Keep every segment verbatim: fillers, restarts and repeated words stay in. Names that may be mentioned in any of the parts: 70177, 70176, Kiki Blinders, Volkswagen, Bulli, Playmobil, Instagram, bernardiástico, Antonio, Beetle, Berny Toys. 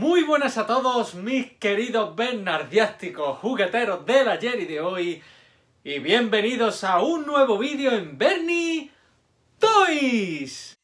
Muy buenas a todos mis queridos bernardiásticos jugueteros del ayer y de hoy, y bienvenidos a un nuevo vídeo en Berny Toys.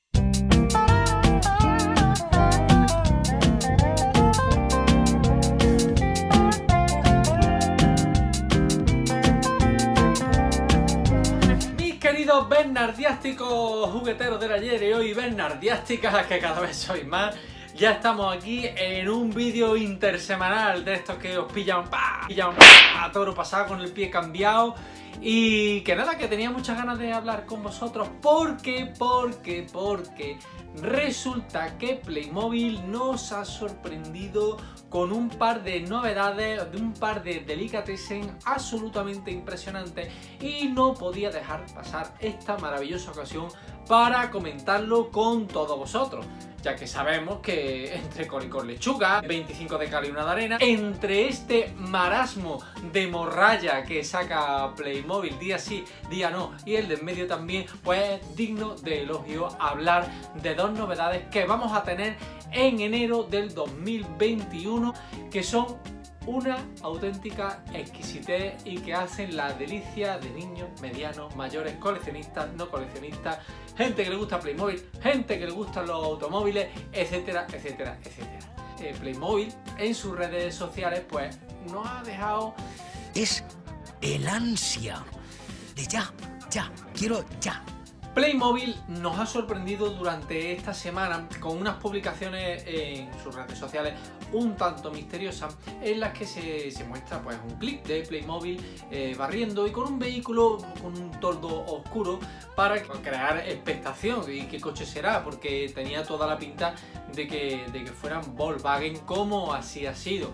Queridos bernardiásticos jugueteros del ayer y hoy, bernardiásticas, que cada vez sois más, ya estamos aquí en un vídeo intersemanal de estos que os pillan, pa, pillan pa, a toro pasado con el pie cambiado. Y que nada, que tenía muchas ganas de hablar con vosotros porque, porque, porque resulta que Playmobil nos ha sorprendido con un par de novedades, de un par de delicatessen absolutamente impresionantes, y no podía dejar pasar esta maravillosa ocasión para comentarlo con todos vosotros, ya que sabemos que entre coricor lechuga, veinticinco de cal y una de arena, entre este marasmo de morralla que saca Playmobil día sí, día no, y el de en medio también, pues es digno de elogio hablar de dos novedades que vamos a tener en enero del dos mil veintiuno, que son una auténtica exquisitez y que hacen la delicia de niños, medianos, mayores, coleccionistas, no coleccionistas, gente que le gusta Playmobil, gente que le gustan los automóviles, etcétera, etcétera, etcétera. Eh, Playmobil en sus redes sociales pues nos ha dejado... Es el ansia de ya, ya, quiero ya. Playmobil nos ha sorprendido durante esta semana con unas publicaciones en sus redes sociales un tanto misteriosas, en las que se, se muestra pues un clip de Playmobil eh, barriendo y con un vehículo con un toldo oscuro para crear expectación y qué coche será, porque tenía toda la pinta de que, de que fueran Volkswagen, como así ha sido.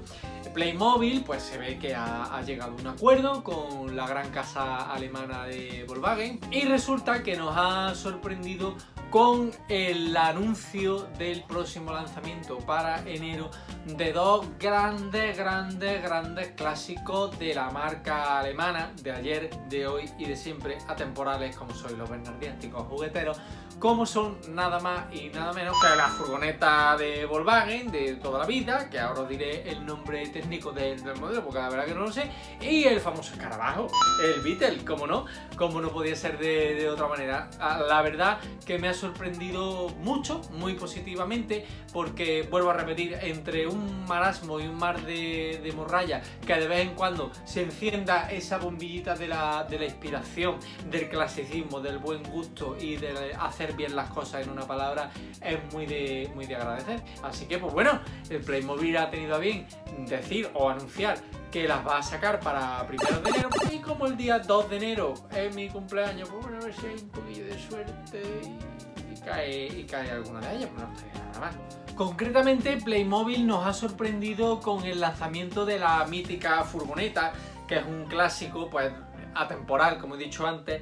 Playmobil pues se ve que ha, ha llegado a un acuerdo con la gran casa alemana de Volkswagen, y resulta que nos ha sorprendido con el anuncio del próximo lanzamiento para enero de dos grandes, grandes, grandes clásicos de la marca alemana de ayer, de hoy y de siempre, atemporales como sois los bernardiásticos jugueteros, como son nada más y nada menos que la furgoneta de Volkswagen de toda la vida, que ahora os diré el nombre técnico del, del modelo porque la verdad que no lo sé, y el famoso escarabajo, el Beetle, como no, como no podía ser de, de otra manera. La verdad que me ha sorprendido mucho, muy positivamente, porque vuelvo a repetir, entre un marasmo y un mar de, de morralla, que de vez en cuando se encienda esa bombillita de la, de la inspiración, del clasicismo, del buen gusto y del hacer bien las cosas, en una palabra, es muy de, muy de agradecer. Así que pues bueno, el Playmobil ha tenido a bien decir o anunciar que las va a sacar para primero de enero, y como el día dos de enero es mi cumpleaños, pues bueno, a ver si hay un poquillo de suerte y, y, cae, y cae alguna de ellas, pero no estaría nada mal. Concretamente, Playmobil nos ha sorprendido con el lanzamiento de la mítica furgoneta, que es un clásico pues atemporal, como he dicho antes,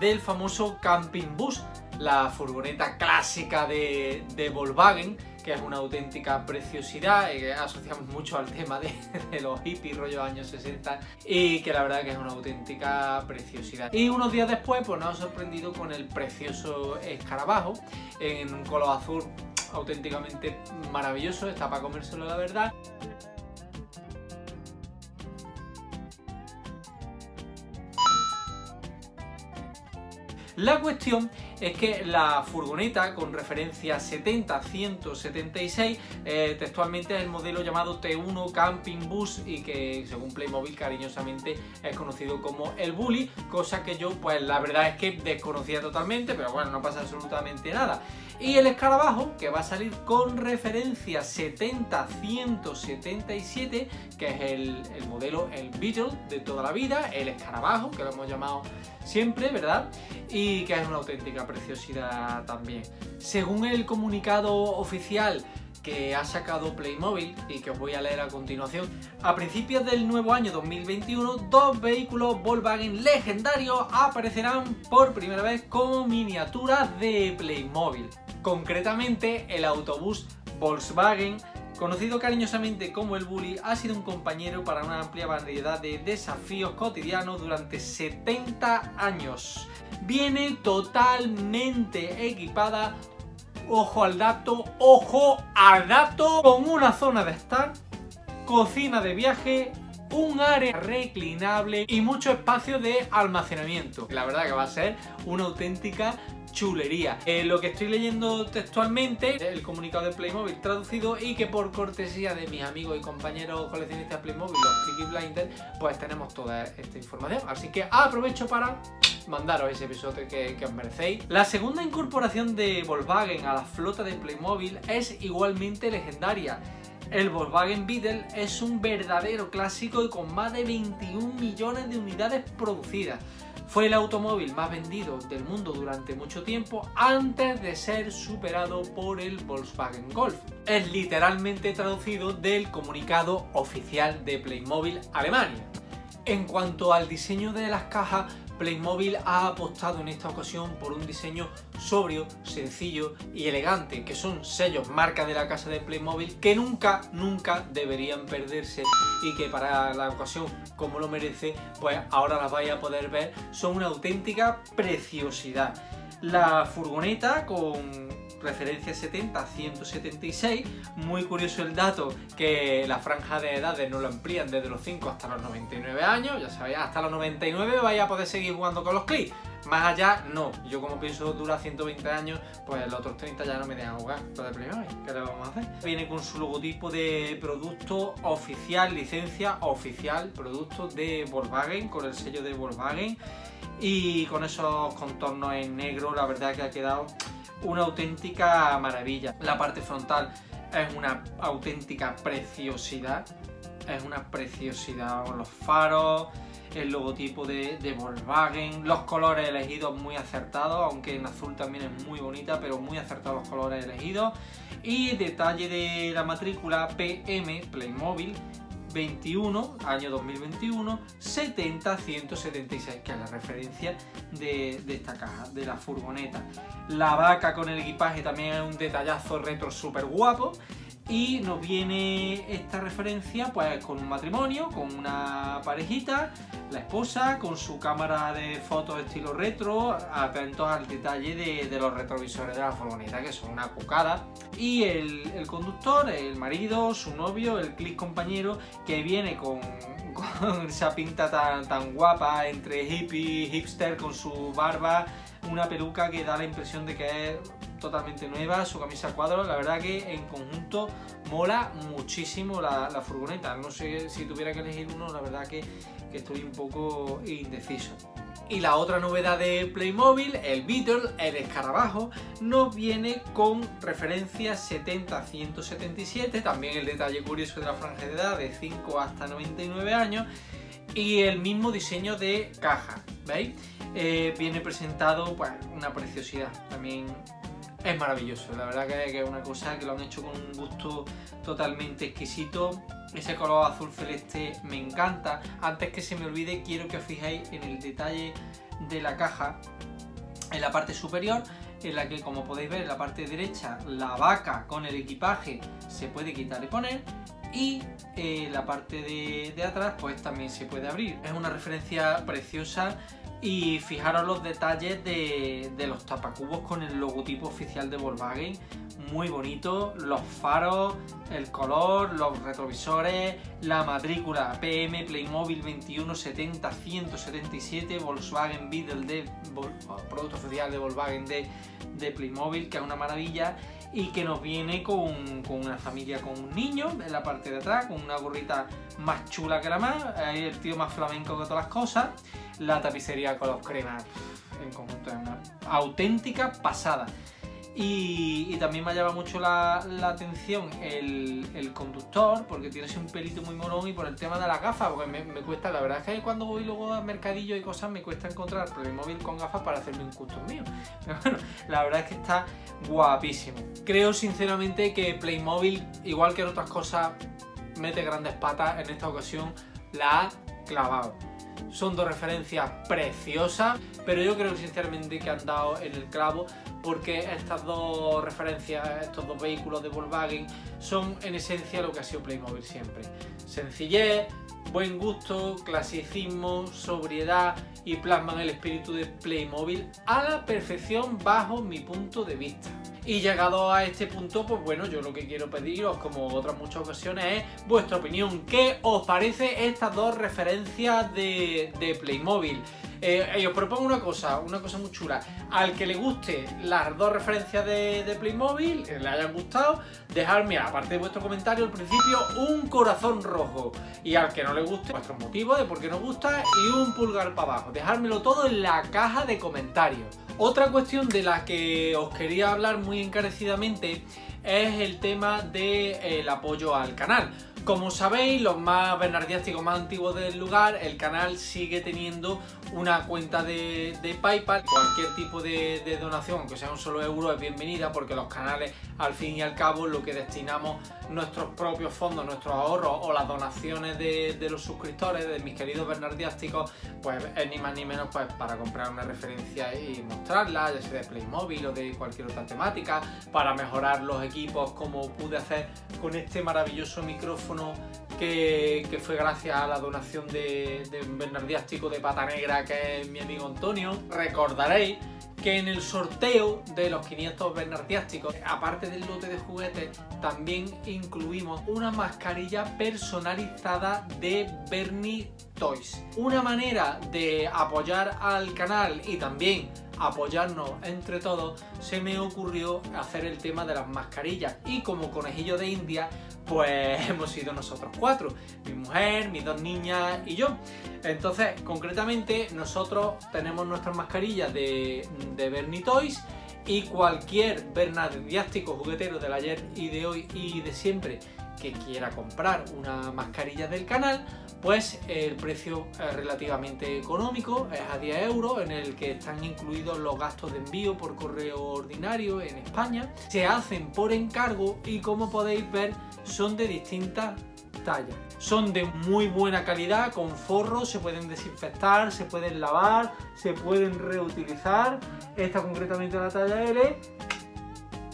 del famoso camping bus, la furgoneta clásica de, de Volkswagen, que es una auténtica preciosidad, y que asociamos mucho al tema de, de los hippies rollo años sesenta, y que la verdad que es una auténtica preciosidad. Y unos días después pues nos ha sorprendido con el precioso escarabajo en un color azul auténticamente maravilloso, está para comérselo la verdad. La cuestión es que la furgoneta, con referencia setenta ciento setenta y seis, eh, textualmente es el modelo llamado T uno Camping Bus, y que según Playmobil cariñosamente es conocido como el Bulli, cosa que yo pues la verdad es que desconocía totalmente, pero bueno, no pasa absolutamente nada. Y el escarabajo, que va a salir con referencia setenta ciento setenta y siete, que es el, el modelo, el Beetle de toda la vida, el escarabajo, que lo hemos llamado siempre, ¿verdad? Y que es una auténtica preciosidad también. Según el comunicado oficial que ha sacado Playmobil, y que os voy a leer a continuación, a principios del nuevo año dos mil veintiuno, dos vehículos Volkswagen legendarios aparecerán por primera vez como miniaturas de Playmobil. Concretamente, el autobús Volkswagen, conocido cariñosamente como el Bulli, ha sido un compañero para una amplia variedad de desafíos cotidianos durante setenta años. Viene totalmente equipada Ojo al dato, ojo al dato. Con una zona de estar, cocina de viaje, un área reclinable y mucho espacio de almacenamiento. La verdad que va a ser una auténtica chulería. Eh, lo que estoy leyendo textualmente, el comunicado de Playmobil traducido, y que por cortesía de mis amigos y compañeros coleccionistas Playmobil, los Kiki Blinders, pues tenemos toda esta información. Así que aprovecho para mandaros ese episodio que, que os merecéis. La segunda incorporación de Volkswagen a la flota de Playmobil es igualmente legendaria. El Volkswagen Beetle es un verdadero clásico y con más de veintiún millones de unidades producidas. Fue el automóvil más vendido del mundo durante mucho tiempo antes de ser superado por el Volkswagen Golf. Es literalmente traducido del comunicado oficial de Playmobil Alemania. En cuanto al diseño de las cajas, Playmobil ha apostado en esta ocasión por un diseño sobrio, sencillo y elegante, que son sellos, marca de la casa de Playmobil, que nunca, nunca deberían perderse y que para la ocasión, como lo merece, pues ahora las vais a poder ver, son una auténtica preciosidad. La furgoneta con referencia setenta a ciento setenta y seis, muy curioso el dato que la franja de edades no lo amplían desde los cinco hasta los noventa y nueve años, ya sabéis, hasta los noventa y nueve vais a poder seguir jugando con los clics, más allá no, yo como pienso dura ciento veinte años, pues los otros treinta ya no me dejan jugar, lo de Playmobil, ¿qué le vamos a hacer? Viene con su logotipo de producto oficial, licencia oficial, producto de Volkswagen, con el sello de Volkswagen y con esos contornos en negro, la verdad que ha quedado una auténtica maravilla. La parte frontal es una auténtica preciosidad, es una preciosidad con los faros, el logotipo de, de Volkswagen, los colores elegidos muy acertados, aunque en azul también es muy bonita, pero muy acertados los colores elegidos, y detalle de la matrícula P M Playmobil veintiuno, año dos mil veintiuno, setenta a ciento setenta y seis, que es la referencia de, de esta caja, de la furgoneta. La vaca con el equipaje también es un detallazo retro súper guapo, y nos viene esta referencia pues con un matrimonio, con una parejita, la esposa, con su cámara de fotos estilo retro, atentos al detalle de, de los retrovisores de la furgoneta, que son una cucada, y el, el conductor, el marido, su novio, el clic compañero, que viene con, con esa pinta tan, tan guapa, entre hippie, hipster, con su barba, una peluca que da la impresión de que es totalmente nueva, su camisa a cuadros, la verdad que en conjunto mola muchísimo la, la furgoneta. No sé, si tuviera que elegir uno, la verdad que, que estoy un poco indeciso. Y la otra novedad de Playmobil, el Beetle, el escarabajo, nos viene con referencia setenta a ciento setenta y siete, también el detalle curioso de la franja de edad de cinco hasta noventa y nueve años y el mismo diseño de caja, ¿veis? Eh, viene presentado, pues, una preciosidad también. Es maravilloso, la verdad que es una cosa que lo han hecho con un gusto totalmente exquisito. Ese color azul celeste me encanta. Antes que se me olvide, quiero que os fijéis en el detalle de la caja, en la parte superior, en la que, como podéis ver, en la parte derecha, la vaca con el equipaje se puede quitar y poner, y eh, la parte de, de atrás pues también se puede abrir. Es una referencia preciosa. Y fijaros los detalles de, de los tapacubos con el logotipo oficial de Volkswagen, muy bonito, los faros, el color, los retrovisores, la matrícula P M Playmobil veintiuno setenta a ciento setenta y siete, Volkswagen Beetle, de, Vol, producto oficial de Volkswagen de, de Playmobil, que es una maravilla, y que nos viene con, con una familia con un niño en la parte de atrás, con una gorrita más chula que la más, el tío más flamenco que todas las cosas, la tapicería con los cremas en conjunto es una auténtica pasada. Y, y también me ha llamado mucho la, la atención el, el conductor, porque tiene ese un pelito muy molón, y por el tema de las gafas, porque me, me cuesta, la verdad es que cuando voy luego al mercadillo y cosas me cuesta encontrar Playmobil con gafas para hacerme un custom mío, pero bueno, la verdad es que está guapísimo. Creo sinceramente que Playmobil, igual que en otras cosas, mete grandes patas, en esta ocasión la ha clavado. Son dos referencias preciosas, pero yo creo sinceramente que han dado en el clavo, porque estas dos referencias, estos dos vehículos de Volkswagen, son en esencia lo que ha sido Playmobil siempre. Sencillez, buen gusto, clasicismo, sobriedad, y plasman el espíritu de Playmobil a la perfección bajo mi punto de vista. Y llegado a este punto, pues bueno, yo lo que quiero pediros, como otras muchas ocasiones, es vuestra opinión. ¿Qué os parece estas dos referencias de, de Playmobil? Eh, eh, os propongo una cosa, una cosa muy chula. Al que le guste las dos referencias de, de Playmobil, que le hayan gustado, dejadme, aparte de vuestro comentario al principio, un corazón rojo. Y al que no le guste, vuestros motivos de por qué nos gusta y un pulgar para abajo. Dejármelo todo en la caja de comentarios. Otra cuestión de la que os quería hablar muy encarecidamente es el tema del apoyo al canal. Como sabéis, los más bernardiásticos, más antiguos del lugar, el canal sigue teniendo una cuenta de, de PayPal. Cualquier tipo de, de donación, aunque sea un solo euro, es bienvenida, porque los canales, al fin y al cabo, lo que destinamos nuestros propios fondos, nuestros ahorros o las donaciones de, de los suscriptores, de mis queridos bernardiásticos, pues es ni más ni menos pues para comprar una referencia y mostrarla, ya sea de Playmobil o de cualquier otra temática, para mejorar los equipos, como pude hacer con este maravilloso micrófono Que, que fue gracias a la donación de, de un bernardiástico de pata negra que es mi amigo Antonio. Recordaréis que en el sorteo de los quinientos bernardiásticos, aparte del lote de juguetes, también incluimos una mascarilla personalizada de Berny Toys. Una manera de apoyar al canal y también apoyarnos entre todos, se me ocurrió hacer el tema de las mascarillas, y como conejillo de India pues hemos sido nosotros cuatro, mi mujer, mis dos niñas y yo. Entonces, concretamente, nosotros tenemos nuestras mascarillas de, de Berny Toys, y cualquier bernardiástico juguetero del ayer y de hoy y de siempre que quiera comprar una mascarilla del canal, pues el precio es relativamente económico, es a diez euros, en el que están incluidos los gastos de envío por correo ordinario en España. Se hacen por encargo y, como podéis ver, son de distintas tallas. Son de muy buena calidad, con forro, se pueden desinfectar, se pueden lavar, se pueden reutilizar. Esta concretamente la talla L,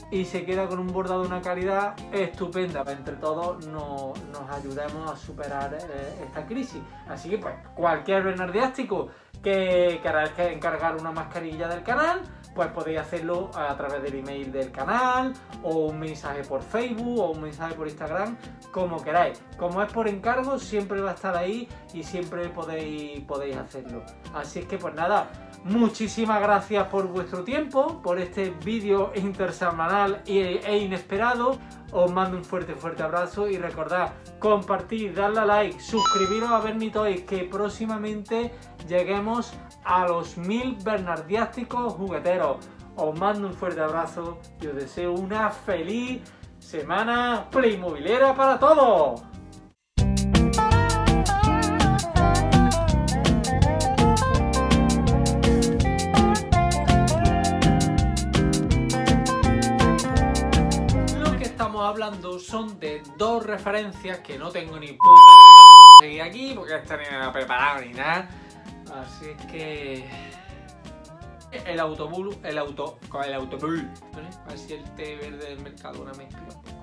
y se queda con un bordado de una calidad estupenda. Entre todos no, nos ayudemos a superar eh, esta crisis. Así que pues cualquier bernardiástico que queráis encargar una mascarilla del canal, pues podéis hacerlo a través del email del canal, o un mensaje por Facebook, o un mensaje por Instagram, como queráis. Como es por encargo, siempre va a estar ahí y siempre podéis, podéis hacerlo. Así es que pues nada, muchísimas gracias por vuestro tiempo, por este vídeo intersemanal e inesperado. Os mando un fuerte, fuerte abrazo, y recordad, compartid, darle a like, suscribiros a Berny Toys, que próximamente lleguemos a los mil bernardiásticos jugueteros. Os mando un fuerte abrazo y os deseo una feliz semana playmobilera para todos. Hablando son de dos referencias que no tengo ni puta seguir aquí porque esta ni me preparado ni nada, así que el autobús el auto con el autobús, ¿vale? A ver si el té verde del mercado una mezcla.